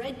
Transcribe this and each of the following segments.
Red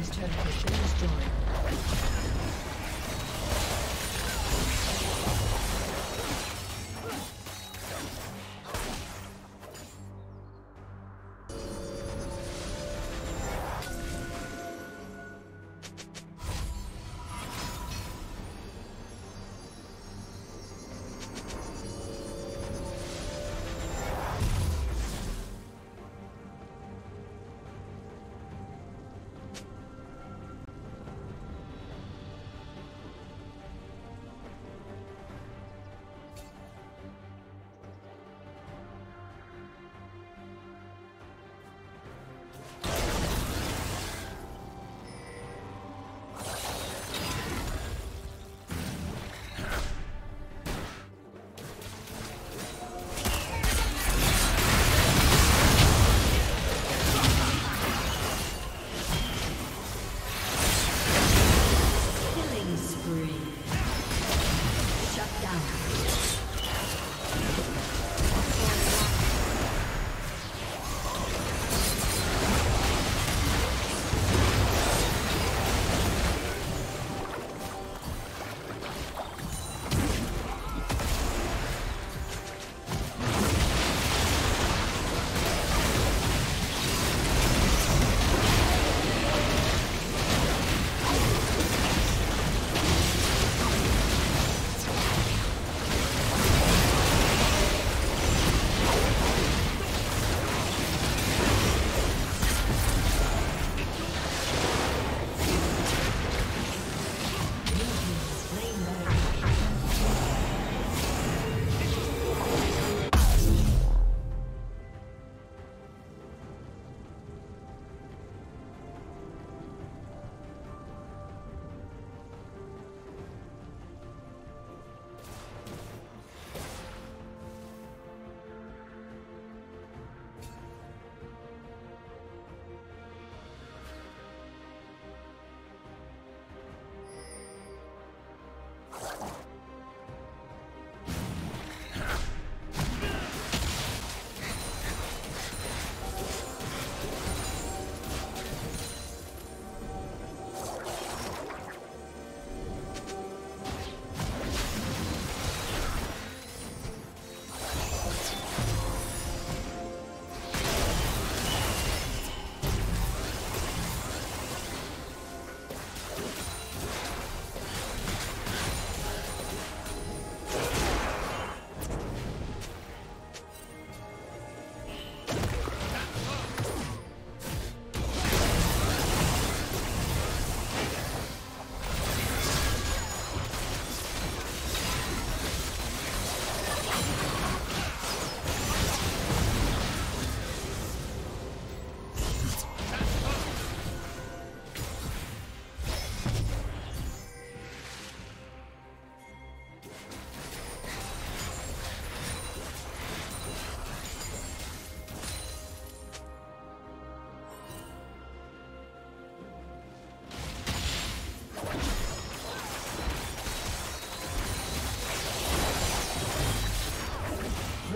team's turret has been destroyed.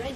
Red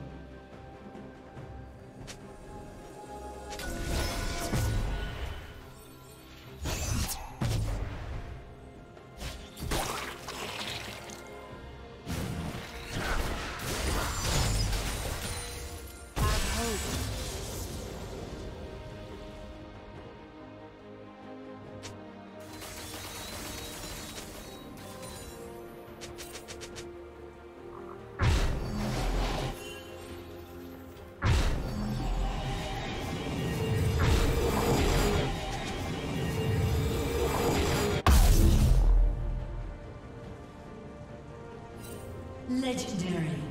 Legendary.